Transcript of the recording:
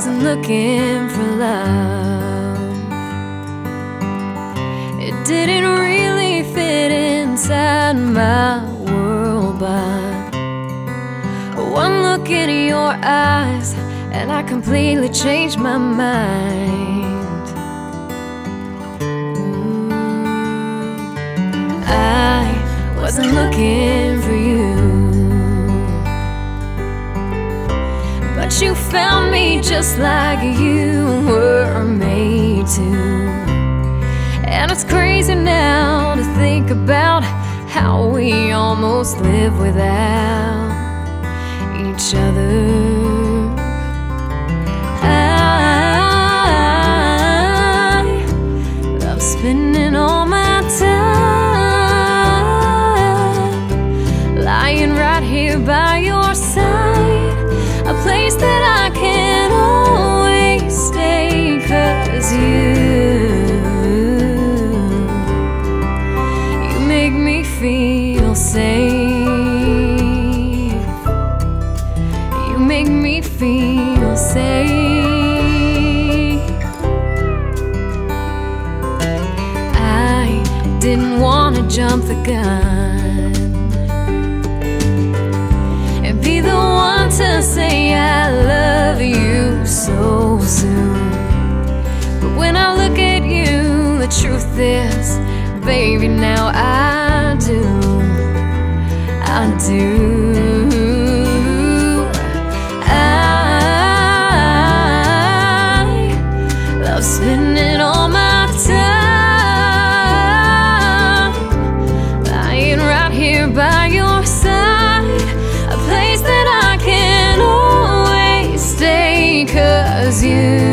wasn't looking for love. It didn't really fit inside my world, but one look in your eyes and I completely changed my mind. I wasn't looking for you, but you found me just like you were made to. And it's crazy now to think about how we almost live without each other. I love spending all my time lying right here by your side, a place that I can always stay, 'cause you make me feel safe. You make me feel safe. Didn't want to jump the gun and be the one to say I love you so soon. But when I look at you, the truth is, baby, now I do, I do. I love spending all my time by your side, a place that I can always stay, 'cause you